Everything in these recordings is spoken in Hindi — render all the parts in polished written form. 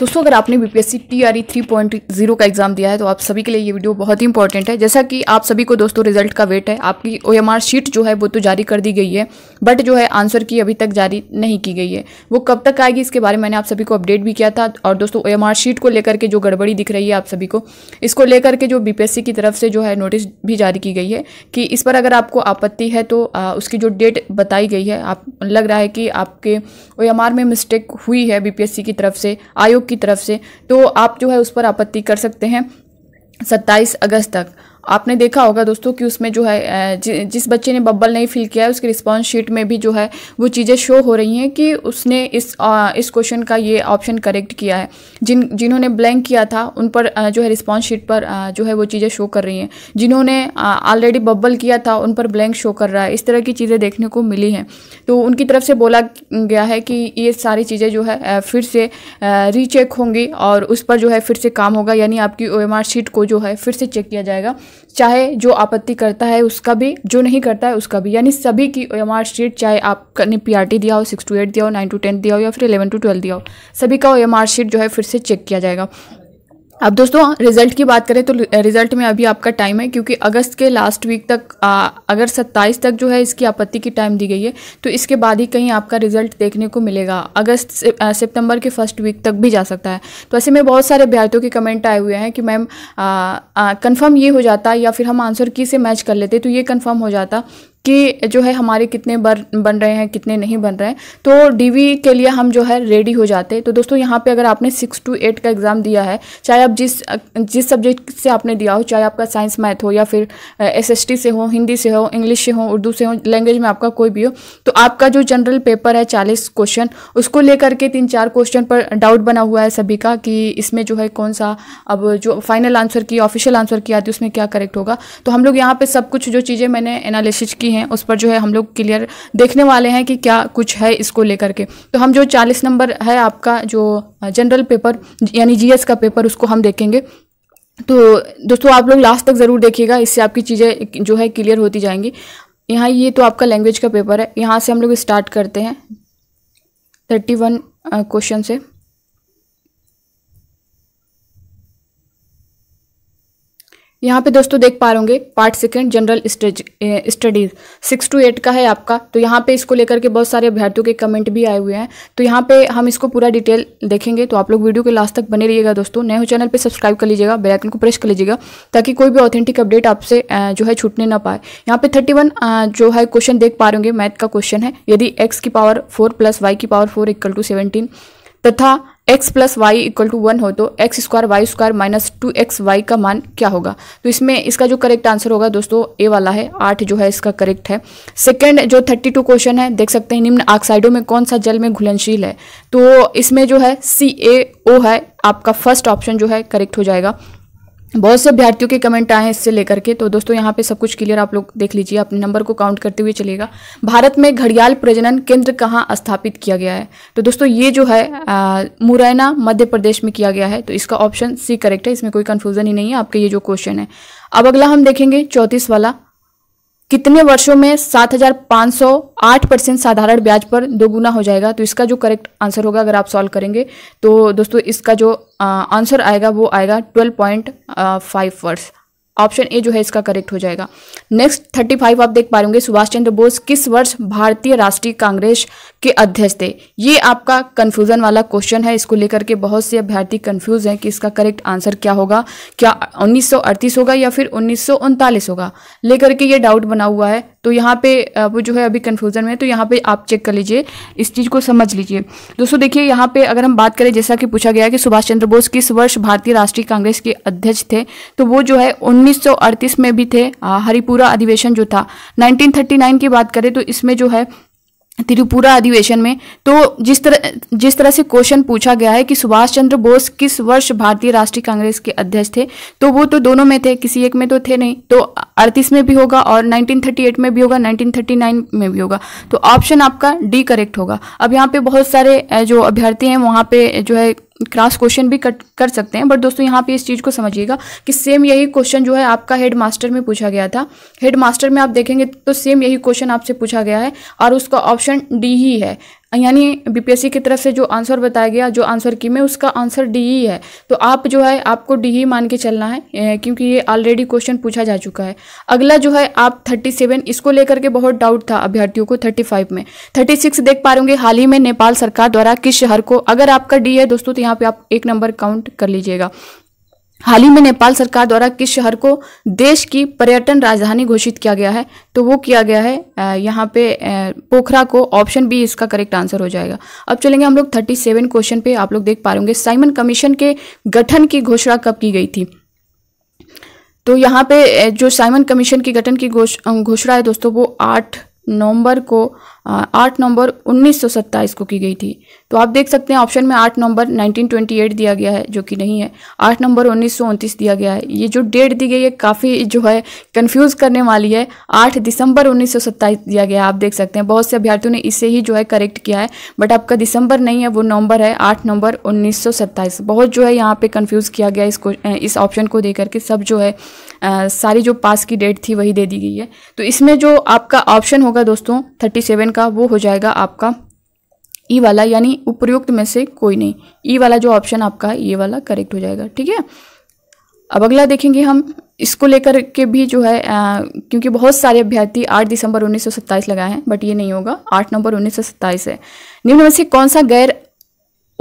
दोस्तों अगर आपने बीपीएससी टीआरई 3.0 का एग्जाम दिया है तो आप सभी के लिए ये वीडियो बहुत ही इंपॉर्टेंट है। जैसा कि आप सभी को दोस्तों रिजल्ट का वेट है, आपकी ओएमआर शीट जो है वो तो जारी कर दी गई है, बट जो है आंसर की अभी तक जारी नहीं की गई है। वो कब तक आएगी इसके बारे में मैंने आप सभी को अपडेट भी किया था। और दोस्तों ओएमआर शीट को लेकर के जो गड़बड़ी दिख रही है आप सभी को, इसको लेकर के जो बीपीएससी की तरफ से जो है नोटिस भी जारी की गई है कि इस पर अगर आपको आपत्ति है तो उसकी जो डेट बताई गई है, आप लग रहा है कि आपके ओएमआर में मिस्टेक हुई है बीपीएससी की तरफ से, आयोग की तरफ से, तो आप जो है उस पर आपत्ति कर सकते हैं 27 अगस्त तक। आपने देखा होगा दोस्तों कि उसमें जो है जिस बच्चे ने बबल नहीं फिल किया है उसकी रिस्पांस शीट में भी जो है वो चीज़ें शो हो रही हैं कि उसने इस क्वेश्चन का ये ऑप्शन करेक्ट किया है। जिन्होंने ब्लैंक किया था उन पर जो है रिस्पांस शीट पर जो है वो चीज़ें शो कर रही हैं, जिन्होंने ऑलरेडी बबल किया था उन पर ब्लैंक शो कर रहा है। इस तरह की चीज़ें देखने को मिली हैं, तो उनकी तरफ से बोला गया है कि ये सारी चीज़ें जो है फिर से रीचेक होंगी और उस पर जो है फिर से काम होगा, यानी आपकी ओएमआर शीट को जो है फिर से चेक किया जाएगा, चाहे जो आपत्ति करता है उसका भी, जो नहीं करता है उसका भी, यानी सभी की ओएमआर शीट, चाहे आपने पीआरटी दिया हो, 6 to 8 दिया हो, 9 to 10 दिया हो या फिर 11 to 12 दिया हो, सभी का ओएमआर शीट जो है फिर से चेक किया जाएगा। अब दोस्तों रिजल्ट की बात करें तो रिजल्ट में अभी आपका टाइम है, क्योंकि अगस्त के लास्ट वीक तक अगर 27 तक जो है इसकी आपत्ति की टाइम दी गई है तो इसके बाद ही कहीं आपका रिजल्ट देखने को मिलेगा। अगस्त से सितंबर के फर्स्ट वीक तक भी जा सकता है। तो ऐसे में बहुत सारे अभ्यर्थियों के कमेंट आए हुए हैं कि मैम कंफर्म ये हो जाता या फिर हम आंसर की से मैच कर लेते तो ये कंफर्म हो जाता कि जो है हमारे कितने बन रहे हैं कितने नहीं बन रहे हैं, तो डीवी के लिए हम जो है रेडी हो जाते। तो दोस्तों यहाँ पे अगर आपने 6 to 8 का एग्ज़ाम दिया है, चाहे आप जिस सब्जेक्ट से आपने दिया हो, चाहे आपका साइंस मैथ हो या फिर एसएसटी से हो, हिंदी से हो, इंग्लिश से हो, उर्दू से हो, लैंग्वेज में आपका कोई भी हो, तो आपका जो जनरल पेपर है 40 क्वेश्चन, उसको लेकर के 3-4 क्वेश्चन पर डाउट बना हुआ है सभी का कि इसमें जो है कौन सा अब जो final answer key official answer key आती है उसमें क्या करेक्ट होगा। तो हम लोग यहाँ पर सब कुछ जो चीज़ें मैंने एनालिसिस की हैं उस पर जो है हम लोग क्लियर देखने वाले हैं कि क्या कुछ है इसको लेकर के। तो हम जो 40 नंबर है आपका जो जनरल पेपर यानी जीएस का पेपर उसको हम देखेंगे। तो दोस्तों आप लोग लास्ट तक ज़रूर देखिएगा, इससे आपकी चीज़ें जो है क्लियर होती जाएंगी। यहाँ ये तो आपका लैंग्वेज का पेपर है, यहाँ से हम लोग स्टार्ट करते हैं 31 क्वेश्चन से। यहाँ पे दोस्तों देख पा रहे होंगे part second general studies 6 to 8 का है आपका। तो यहाँ पे इसको लेकर के बहुत सारे अभ्यर्थियों के कमेंट भी आए हुए हैं, तो यहाँ पे हम इसको पूरा डिटेल देखेंगे। तो आप लोग वीडियो के लास्ट तक बने रहिएगा। दोस्तों नए हो चैनल पे सब्सक्राइब कर लीजिएगा, बेल आइकन को प्रेस कर लीजिएगा ताकि कोई भी ऑथेंटिक अपडेट आपसे जो है छूटने ना पाए। यहाँ पे 31 जो है क्वेश्चन देख पा रहे होंगे, मैथ का क्वेश्चन है। यदि x की पावर 4 plus y की पावर 4 equal to 17 तथा x + y = 1 हो तो x² y² - 2xy का मान क्या होगा। तो इसमें इसका जो करेक्ट आंसर होगा दोस्तों ए वाला है, 8 जो है इसका करेक्ट है। सेकंड जो 32 क्वेश्चन है देख सकते हैं, निम्न ऑक्साइडों में कौन सा जल में घुलनशील है, तो इसमें जो है CaO है आपका फर्स्ट ऑप्शन जो है करेक्ट हो जाएगा। बहुत से अभ्यर्थियों के कमेंट आए हैं इससे लेकर के, तो दोस्तों यहाँ पे सब कुछ क्लियर आप लोग देख लीजिए, अपने नंबर को काउंट करते हुए चलिएगा। भारत में घड़ियाल प्रजनन केंद्र कहाँ स्थापित किया गया है, तो दोस्तों ये जो है मुरैना मध्य प्रदेश में किया गया है। तो इसका ऑप्शन सी करेक्ट है, इसमें कोई कन्फ्यूजन ही नहीं है आपके ये जो क्वेश्चन है। अब अगला हम देखेंगे 34 वाला, कितने वर्षों में 7,508% साधारण ब्याज पर दोगुना हो जाएगा। तो इसका जो करेक्ट आंसर होगा अगर आप सॉल्व करेंगे तो दोस्तों इसका जो आंसर आएगा वो आएगा 12.5 वर्ष, ऑप्शन ए जो है इसका करेक्ट हो जाएगा। नेक्स्ट 35 आप देख पा रहे होंगे, सुभाष चंद्र बोस किस वर्ष भारतीय राष्ट्रीय कांग्रेस के अध्यक्ष थे। ये आपका कंफ्यूजन वाला क्वेश्चन है, इसको लेकर के बहुत से अभ्यर्थी कंफ्यूज हैं कि इसका करेक्ट आंसर क्या होगा, क्या 1938 होगा या फिर 1939 होगा, लेकर के ये डाउट बना हुआ है। तो यहाँ पे वो जो है अभी कन्फ्यूजन में, तो यहाँ पे आप चेक कर लीजिए, इस चीज़ को समझ लीजिए। दोस्तों देखिए यहाँ पे अगर हम बात करें, जैसा कि पूछा गया है कि सुभाष चंद्र बोस किस वर्ष भारतीय राष्ट्रीय कांग्रेस के अध्यक्ष थे, तो वो जो है 1938 में भी थे। हरिपुरा अधिवेशन जो था 1939 की बात करें तो इसमें जो है त्रिपुरा अधिवेशन में, तो जिस तरह से क्वेश्चन पूछा गया है कि सुभाष चंद्र बोस किस वर्ष भारतीय राष्ट्रीय कांग्रेस के अध्यक्ष थे, तो वो तो दोनों में थे, किसी एक में तो थे नहीं। तो 38 में भी होगा और 1938 में भी होगा, 1939 में भी होगा, तो ऑप्शन आपका डी करेक्ट होगा। अब यहाँ पे बहुत सारे जो अभ्यर्थी हैं वहाँ पे जो है क्रॉस क्वेश्चन भी कर सकते हैं, बट दोस्तों यहाँ पे इस चीज़ को समझिएगा कि सेम यही क्वेश्चन जो है आपका हेड मास्टर में पूछा गया था। हेड मास्टर में आप देखेंगे तो सेम यही क्वेश्चन आपसे पूछा गया है और उसका ऑप्शन डी ही है। यानी बीपीएससी की तरफ से जो आंसर बताया गया, जो आंसर की में उसका आंसर डी ही है, तो आप जो है आपको डी ही मान के चलना है क्योंकि ये ऑलरेडी क्वेश्चन पूछा जा चुका है। अगला जो है आप 37 इसको लेकर के बहुत डाउट था अभ्यर्थियों को 35 में। 36 देख पा रहे होंगे हाल ही में नेपाल सरकार द्वारा किस शहर को, अगर आपका डी है दोस्तों तो यहाँ पे आप एक नंबर काउंट कर लीजिएगा, हाल ही में नेपाल सरकार द्वारा किस शहर को देश की पर्यटन राजधानी घोषित किया गया है, तो वो किया गया है यहाँ पे पोखरा को, ऑप्शन बी इसका करेक्ट आंसर हो जाएगा। अब चलेंगे हम लोग 37 क्वेश्चन पे, आप लोग देख पा रहे होंगे साइमन कमीशन के गठन की घोषणा कब की गई थी, तो यहाँ पे जो साइमन कमीशन की गठन की घोषणा है दोस्तों वो 8 नवंबर 1927 को की गई थी। तो आप देख सकते हैं ऑप्शन में 8 नवंबर 1928 दिया गया है जो कि नहीं है, 8 नवंबर 1929 दिया गया है। ये जो डेट दी गई है काफ़ी जो है कंफ्यूज करने वाली है, 8 दिसंबर 1927 दिया गया है। आप देख सकते हैं बहुत से अभ्यर्थियों ने इसे ही जो है करेक्ट किया है, बट आपका दिसंबर नहीं है वो नवंबर है, 8 नवंबर 1927। बहुत जो है यहाँ पे कन्फ्यूज़ किया गया इसको, इस ऑप्शन को दे करके सब जो है सारी जो पास की डेट थी वही दे दी गई है। तो इसमें जो आपका ऑप्शन होगा दोस्तों 37 का वो हो जाएगा आपका ई वाला, यानी उपयुक्त में से कोई नहीं, ई वाला जो ऑप्शन आपका ये वाला करेक्ट हो जाएगा, ठीक है। अब अगला देखेंगे हम, इसको लेकर के भी जो है क्योंकि बहुत सारे अभ्यर्थी 8 दिसंबर 1927 लगाए हैं बट ये नहीं होगा, 8 नवंबर 1927 है। निम्न में से कौन सा गैर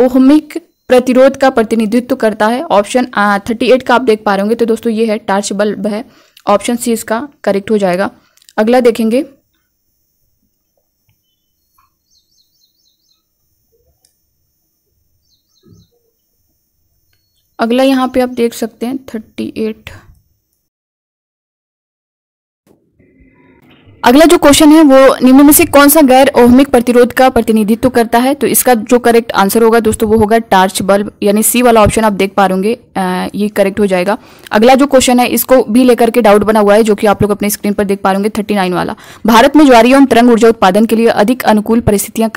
ओहमिक प्रतिरोध का प्रतिनिधित्व करता है, ऑप्शन 38 का आप देख पा रहे होंगे, तो दोस्तों ये है टार्च बल्ब है, ऑप्शन सी इसका करेक्ट हो जाएगा। अगला देखेंगे, अगला यहाँ पे आप देख सकते हैं 38। अगला जो क्वेश्चन है वो निम्न में से कौन सा गैर ओहमिक प्रतिरोध का प्रतिनिधित्व करता है, तो इसका जो करेक्ट आंसर होगा दोस्तों वो होगा टार्च बल्ब, यानी सी वाला ऑप्शन आप देख पा रहे होंगे ये करेक्ट हो जाएगा। अगला जो क्वेश्चन है इसको भी लेकर के डाउट बना हुआ है जो कि आप लोग अपने स्क्रीन पर देख पा रहे होंगे 39 वाला, भारत में ज्वारीय एवं तरंग ऊर्जा उत्पादन के लिए अधिक अनुकूल परिस्थितियाँ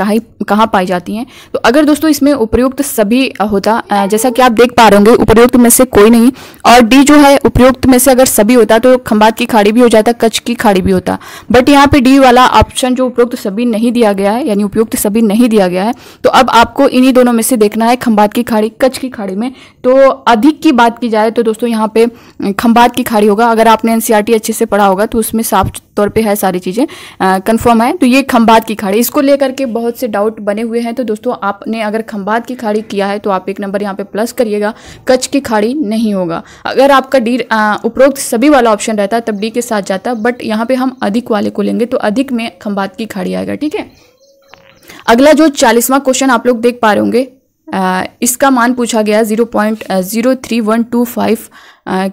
कहाँ पाई जाती हैं, तो अगर दोस्तों इसमें उपयुक्त सभी होता, जैसा कि आप देख पा रहे होंगे उपयुक्त में से कोई नहीं, और डी जो है उपयुक्त में से अगर सभी होता तो खंभात की खाड़ी भी हो जाता, कच्छ की खाड़ी भी होता, बट यहाँ पे डी वाला ऑप्शन जो उपयुक्त सभी नहीं दिया गया है, यानी उपयुक्त सभी नहीं दिया गया है, तो अब आपको इन्हीं दोनों में से देखना है खंभात की खाड़ी कच्छ की खाड़ी में। तो अधिक की बात की जाए तो दोस्तों यहाँ पे खंभात की खाड़ी होगा, अगर आपने एनसीईआरटी अच्छे से पढ़ा होगा तो उसमें साफ तौर पे है सारी चीज़ें कंफर्म है, तो ये खंभात की खाड़ी, इसको लेकर के बहुत से डाउट बने हुए हैं। तो दोस्तों आपने अगर खंभात की खाड़ी किया है तो आप एक नंबर यहाँ पे प्लस करिएगा, कच्छ की खाड़ी नहीं होगा। अगर आपका डी उपरोक्त सभी वाला ऑप्शन रहता तब डी के साथ जाता, बट यहाँ पे हम अधिक वाले को लेंगे तो अधिक में खंभात की खाड़ी आएगा, ठीक है। अगला जो 40वां क्वेश्चन आप लोग देख पा रहे होंगे, इसका मान पूछा गया 0.03125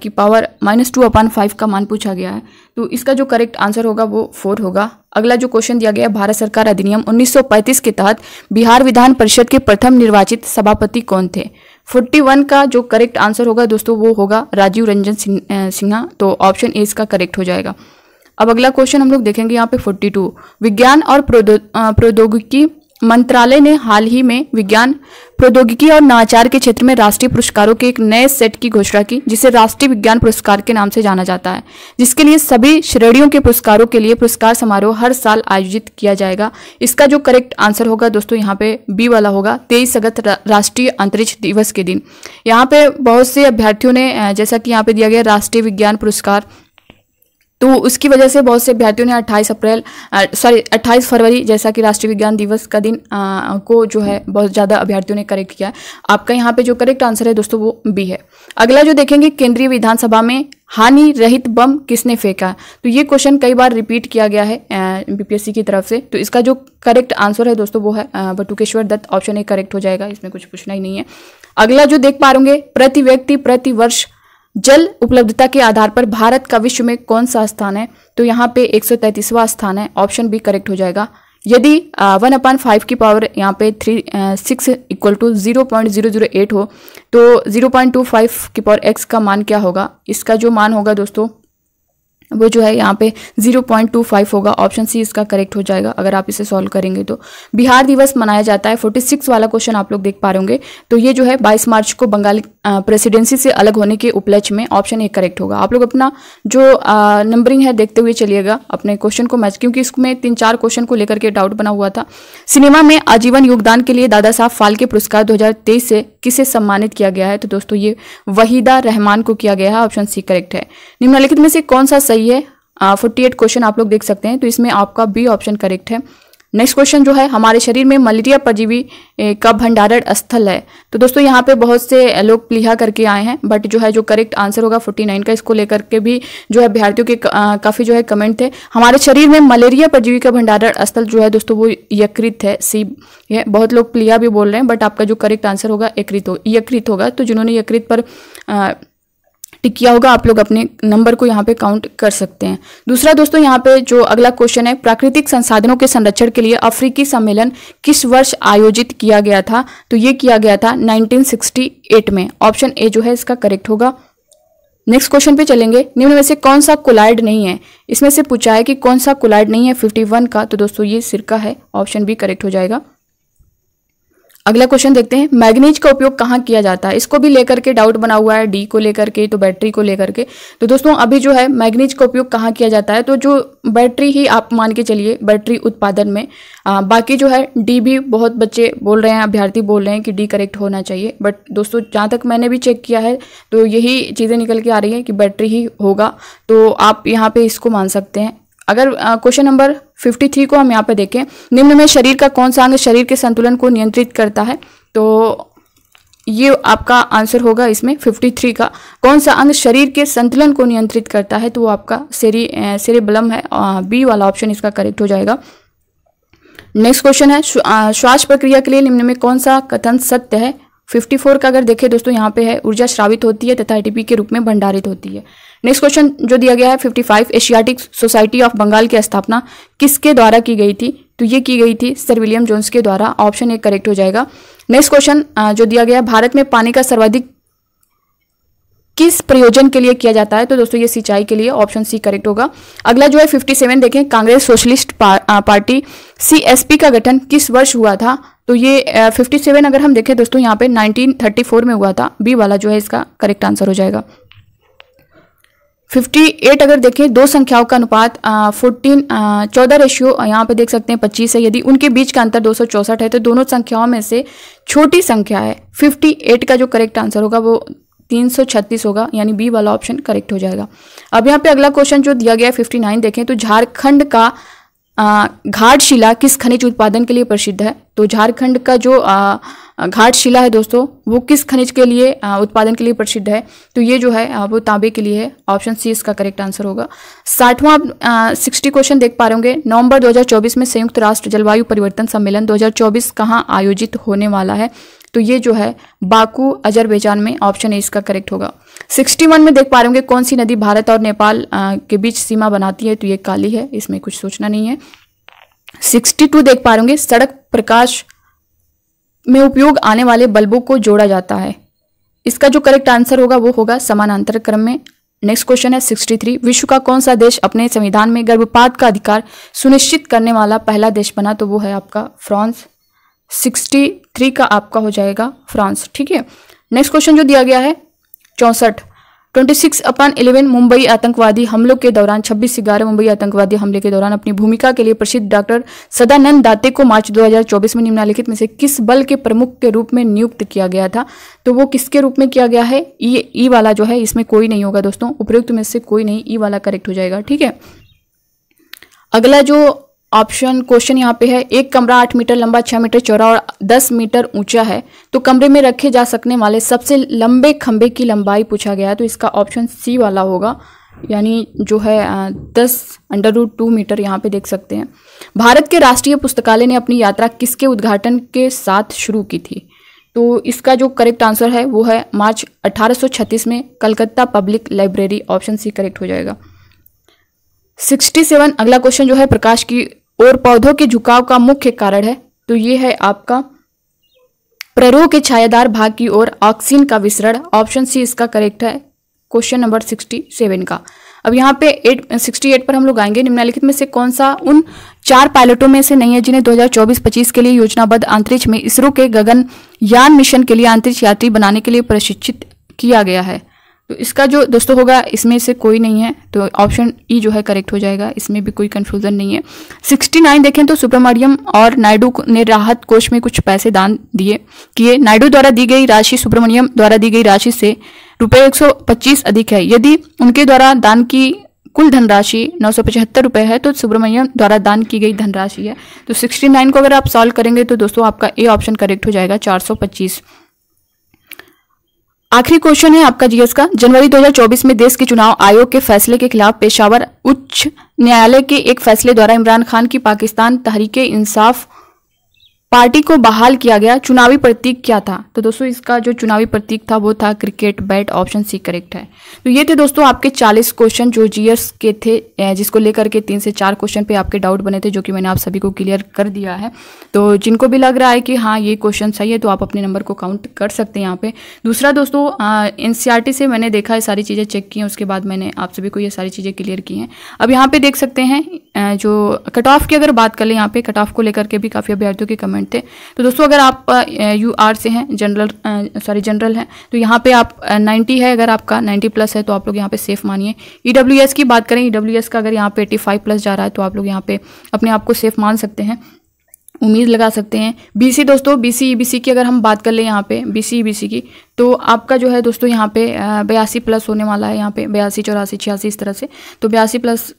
की पावर -2/5 का मान पूछा गया है, तो इसका जो करेक्ट आंसर होगा वो 4 होगा। अगला जो क्वेश्चन दिया गया है, भारत सरकार अधिनियम 1935 के तहत बिहार विधान परिषद के प्रथम निर्वाचित सभापति कौन थे, 41 का जो करेक्ट आंसर होगा दोस्तों वो होगा राजीव रंजन सिन्हा, तो ऑप्शन ए इसका करेक्ट हो जाएगा। अब अगला क्वेश्चन हम लोग देखेंगे यहाँ पे 42, विज्ञान और प्रौद्योगिकी मंत्रालय ने हाल ही में विज्ञान प्रौद्योगिकी और नवाचार के क्षेत्र में राष्ट्रीय पुरस्कारों के एक नए सेट की घोषणा की जिसे राष्ट्रीय विज्ञान पुरस्कार के नाम से जाना जाता है, जिसके लिए सभी श्रेणियों के पुरस्कारों के लिए पुरस्कार समारोह हर साल आयोजित किया जाएगा। इसका जो करेक्ट आंसर होगा दोस्तों यहाँ पे बी वाला होगा, 23 अगस्त राष्ट्रीय अंतरिक्ष दिवस के दिन। यहाँ पे बहुत से अभ्यर्थियों ने, जैसा कि यहाँ पे दिया गया राष्ट्रीय विज्ञान पुरस्कार, तो उसकी वजह से बहुत से अभ्यर्थियों ने 28 फरवरी जैसा कि राष्ट्रीय विज्ञान दिवस का दिन को जो है बहुत ज़्यादा अभ्यर्थियों ने करेक्ट किया है। आपका यहाँ पे जो करेक्ट आंसर है दोस्तों वो बी है। अगला जो देखेंगे, केंद्रीय विधानसभा में हानि रहित बम किसने फेंका, तो ये क्वेश्चन कई बार रिपीट किया गया है बीपीएससी की तरफ से, तो इसका जो करेक्ट आंसर है दोस्तों वो है Batukeshwar Dutt, option A correct हो जाएगा, इसमें कुछ पूछना ही नहीं है। अगला जो देख पा रहे होंगे, प्रति व्यक्ति प्रति वर्ष जल उपलब्धता के आधार पर भारत का विश्व में कौन सा स्थान है, तो यहाँ पे 133वां स्थान है, ऑप्शन बी करेक्ट हो जाएगा। यदि 1/5 की पावर यहाँ पे 36 इक्वल टू 0.008 हो तो 0.25 की पावर x का मान क्या होगा, इसका जो मान होगा दोस्तों वो जो है यहाँ पे 0.25 होगा, ऑप्शन सी इसका करेक्ट हो जाएगा अगर आप इसे सॉल्व करेंगे तो। बिहार दिवस मनाया जाता है, 46 वाला क्वेश्चन आप लोग देख पा रहे होंगे। तो ये जो है 22 मार्च को बंगाल प्रेसिडेंसी से अलग होने के उपलक्ष्य में, ऑप्शन ए करेक्ट होगा। आप लोग अपना जो नंबरिंग है देखते हुए चलिएगा अपने क्वेश्चन को मैच, क्योंकि इसमें 3-4 क्वेश्चन को लेकर के डाउट बना हुआ था। सिनेमा में आजीवन योगदान के लिए दादा साहब फाल्के पुरस्कार 2023 से किसे सम्मानित किया गया है? तो दोस्तों ये वहीदा रहमान को किया गया है, ऑप्शन सी करेक्ट है। निम्नलिखित में से कौन सा सही है? 48 क्वेश्चन आप लोग देख सकते हैं, तो इसमें आपका बी ऑप्शन करेक्ट है। नेक्स्ट क्वेश्चन जो है, हमारे शरीर में मलेरिया परजीवी का भंडारण स्थल है। तो दोस्तों यहाँ पे बहुत से लोग प्लीहा करके आए हैं, बट जो है जो करेक्ट आंसर होगा 49 का, इसको लेकर के भी जो है अभ्यर्थियों के काफ़ी जो है कमेंट थे। हमारे शरीर में मलेरिया परजीवी का भंडारण स्थल जो है दोस्तों वो यकृत है, सी है। बहुत लोग प्लीहा भी बोल रहे हैं, बट आपका जो करेक्ट आंसर होगा यकृत होगा। तो जिन्होंने यकृत पर टिक किया होगा आप लोग अपने नंबर को यहाँ पे काउंट कर सकते हैं। दूसरा दोस्तों यहाँ पे जो अगला क्वेश्चन है, प्राकृतिक संसाधनों के संरक्षण के लिए अफ्रीकी सम्मेलन किस वर्ष आयोजित किया गया था? तो ये किया गया था 1968 में, ऑप्शन ए जो है इसका करेक्ट होगा। नेक्स्ट क्वेश्चन पे चलेंगे, निम्न में से कौन सा कोलाइड नहीं है? इसमें से पूछा है कि कौन सा कोलाइड नहीं है 51 का, तो दोस्तों ये सिरका है, ऑप्शन बी करेक्ट हो जाएगा। अगला क्वेश्चन देखते हैं, मैग्नीज का उपयोग कहाँ किया जाता है? इसको भी लेकर के डाउट बना हुआ है, डी को लेकर के, तो बैटरी को लेकर के। तो दोस्तों अभी जो है मैग्नीज का उपयोग कहाँ किया जाता है, तो जो बैटरी ही आप मान के चलिए, बैटरी उत्पादन में। बाकी जो है डी भी बहुत बच्चे बोल रहे हैं, अभ्यर्थी बोल रहे हैं कि डी करेक्ट होना चाहिए, बट दोस्तों जहाँ तक मैंने भी चेक किया है तो यही चीज़ें निकल के आ रही है कि बैटरी ही होगा, तो आप यहाँ पर इसको मान सकते हैं। अगर क्वेश्चन नंबर 53 को हम यहाँ पे देखें, निम्न में शरीर का कौन सा अंग शरीर के संतुलन को नियंत्रित करता है? तो ये आपका आंसर होगा इसमें 53 का, कौन सा अंग शरीर के संतुलन को नियंत्रित करता है, तो वो आपका सेरेबलम है, बी वाला ऑप्शन इसका करेक्ट हो जाएगा। नेक्स्ट क्वेश्चन है, श्वास प्रक्रिया के लिए निम्न में कौन सा कथन सत्य है? 54 का अगर देखें दोस्तों यहाँ पे है, ऊर्जा स्रावित होती है तथा एटीपी के रूप में भंडारित होती है। नेक्स्ट क्वेश्चन जो दिया गया है 55, एशियाटिक सोसाइटी ऑफ बंगाल की स्थापना किसके द्वारा की गई थी? तो ये की गई थी सर विलियम जोन्स के द्वारा, ऑप्शन ए करेक्ट हो जाएगा। नेक्स्ट क्वेश्चन जो दिया गया है, भारत में पानी का सर्वाधिक किस प्रयोजन के लिए किया जाता है? तो दोस्तों ये सिंचाई के लिए, ऑप्शन सी करेक्ट होगा। अगला जो है 57 देखें, कांग्रेस सोशलिस्ट पार्टी CSP का गठन किस वर्ष हुआ था? तो ये 57 अगर हम देखें दोस्तों यहाँ पे 1934 में हुआ था, बी वाला जो है इसका करेक्ट आंसर हो जाएगा। 58 अगर देखें, दो संख्याओं का अनुपात 14-14 रेशियो यहाँ पे देख सकते हैं 25 है, यदि उनके बीच का अंतर 264 है तो दोनों संख्याओं में से छोटी संख्या है। 58 का जो करेक्ट आंसर होगा वो 336 होगा, यानी बी वाला ऑप्शन करेक्ट हो जाएगा। अब यहाँ पे अगला क्वेश्चन जो दिया गया है 59 देखें, तो झारखंड का घाट शिला किस खनिज उत्पादन के लिए प्रसिद्ध है? तो झारखंड का जो घाट शिला है दोस्तों वो किस खनिज के लिए उत्पादन के लिए प्रसिद्ध है? तो ये जो है वो तांबे के लिए है, ऑप्शन सी इसका करेक्ट आंसर होगा। 60 क्वेश्चन देख पा रहे होंगे, नवंबर 2024 में संयुक्त राष्ट्र जलवायु परिवर्तन सम्मेलन 2024 कहाँ आयोजित होने वाला है? तो ये जो है बाकू अजरबैजान में, ऑप्शन ए इसका करेक्ट होगा। 61 में देख पा रहे होंगे, कौन सी नदी भारत और नेपाल के बीच सीमा बनाती है? तो ये काली है, इसमें कुछ सोचना नहीं है। 62 देख पा रहे होंगे, सड़क प्रकाश में उपयोग आने वाले बल्बों को जोड़ा जाता है, इसका जो करेक्ट आंसर होगा वो होगा समानांतर क्रम में। नेक्स्ट क्वेश्चन है 63, विश्व का कौन सा देश अपने संविधान में गर्भपात का अधिकार सुनिश्चित करने वाला पहला देश बना? तो वो है आपका फ्रांस, 63 का आपका हो जाएगा फ्रांस, ठीक है। नेक्स्ट क्वेश्चन जो दिया गया है 64, 26/11 मुंबई आतंकवादी हमलों के दौरान 26/11 मुंबई आतंकवादी हमले के दौरान अपनी भूमिका के लिए प्रसिद्ध डॉक्टर सदानंद दाते को मार्च 2024 में निम्नलिखित में से किस बल के प्रमुख के रूप में नियुक्त किया गया था? तो वो किसके रूप में किया गया है? ई वाला जो है इसमें कोई नहीं होगा दोस्तों, उपयुक्त में से कोई नहीं, ई वाला करेक्ट हो जाएगा, ठीक है। अगला जो ऑप्शन क्वेश्चन यहाँ पे है, एक कमरा 8 मीटर लंबा, 6 मीटर चौड़ा और 10 मीटर ऊंचा है, तो कमरे में रखे जा सकने वाले सबसे लंबे खंभे की लंबाई पूछा गया है। तो इसका ऑप्शन सी वाला होगा, यानी जो है 10√2 मीटर यहाँ पे देख सकते हैं। भारत के राष्ट्रीय पुस्तकालय ने अपनी यात्रा किसके उद्घाटन के साथ शुरू की थी? तो इसका जो करेक्ट आंसर है वो है मार्च 1836 में Calcutta public library, option C correct हो जाएगा। 67 अगला क्वेश्चन जो है, प्रकाश की और पौधों के झुकाव का मुख्य कारण है। तो ये है आपका प्ररोह के छायादार भाग की ओर ऑक्सीन का विसरण, ऑप्शन सी इसका करेक्ट है, क्वेश्चन नंबर 67 का। अब यहाँ पे 68 पर हम लोग आएंगे। निम्नलिखित में से कौन सा उन चार पायलटों में से नहीं है जिन्हें 2024-25 के लिए योजनाबद्ध अंतरिक्ष में इसरो के गगनयान मिशन के लिए अंतरिक्ष यात्री बनाने के लिए प्रशिक्षित किया गया है? तो इसका जो दोस्तों होगा, इसमें से कोई नहीं है, तो ऑप्शन ई जो है करेक्ट हो जाएगा, इसमें भी कोई कंफ्यूजन नहीं है। 69 देखें तो सुब्रमण्यम और नायडू ने राहत कोष में कुछ पैसे दान दिए किए। नायडू द्वारा दी गई राशि सुब्रमण्यम द्वारा दी गई राशि से रुपये 125 अधिक है। यदि उनके द्वारा दान की कुल धनराशि 975 रुपये है तो सुब्रमण्यम द्वारा दान की गई धनराशि है। तो 69 को अगर आप सॉल्व करेंगे तो दोस्तों आपका ए ऑप्शन करेक्ट हो जाएगा, 425। आखिरी क्वेश्चन है आपका जीएस का। जनवरी 2024 में देश के चुनाव आयोग के फैसले के खिलाफ पेशावर उच्च न्यायालय के एक फैसले द्वारा इमरान खान की पाकिस्तान तहरीक-ए-इंसाफ पार्टी को बहाल किया गया। चुनावी प्रतीक क्या था? तो दोस्तों इसका जो चुनावी प्रतीक था वो था cricket bat, option C correct है। तो ये थे दोस्तों आपके 40 क्वेश्चन जो जीएस के थे, जिसको लेकर के 3 से 4 क्वेश्चन पे आपके डाउट बने थे, जो कि मैंने आप सभी को क्लियर कर दिया है। तो जिनको भी लग रहा है कि हाँ ये क्वेश्चन सही है तो आप अपने नंबर को काउंट कर सकते हैं यहाँ पे। दूसरा दोस्तों एनसीईआरटी से मैंने देखा है, सारी चीज़ें चेक की हैं, उसके बाद मैंने आप सभी को ये सारी चीज़ें क्लियर की हैं। अब यहाँ पे देख सकते हैं जो कट ऑफ की अगर बात कर लें, यहाँ पे कट ऑफ को लेकर के भी काफ़ी अभ्यर्थियों के कमेंट थे। तो दोस्तों अगर आप यूआर से हैं, जनरल हैं, तो यहाँ पे आप 90 है, अगर आपका 90 प्लस है तो आप लोग यहाँ पे सेफ मानिए। ईडब्ल्यूएस की बात करें, ईडब्ल्यूएस का अगर यहाँ पे 85 प्लस जा रहा है तो आप लोग यहाँ पे अपने आप को सेफ मान सकते हैं, उम्मीद लगा सकते हैं। बीसी दोस्तों, बीसी ईबीसी की अगर हम बात कर लें यहाँ पे बीसी ईबीसी की, तो आपका जो है दोस्तों यहाँ पे 82 प्लस होने वाला है, यहाँ पे 82, 84, 86 इस तरह से, तो 82 प्लस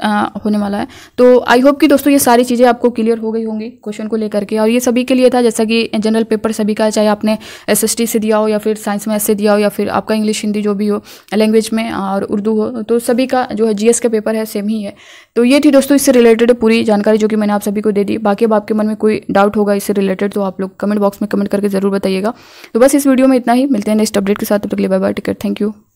होने वाला है। तो आई होप कि दोस्तों ये सारी चीज़ें आपको क्लियर हो गई होंगी क्वेश्चन को लेकर के, और ये सभी के लिए था, जैसा कि जनरल पेपर सभी का, चाहे आपने एसएसटी से दिया हो या फिर साइंस मैथ से दिया हो या फिर आपका इंग्लिश हिंदी जो भी हो लैंग्वेज में और उर्दू हो, तो सभी का जो है जीएस का पेपर है सेम ही है। तो ये थी दोस्तों इससे रिलेटेड पूरी जानकारी जो कि मैंने आप सभी को दे दी। बाकी अब आपके मन में कोई डाउट होगा इससे रिलेटेड तो आप लोग कमेंट बॉक्स में कमेंट करके जरूर बताइएगा। तो बस इस वीडियो में इतना ही, मिलते हैं नेक्स्ट अपडेट के साथ, तब तक के लिए bye bye, take care, thank you.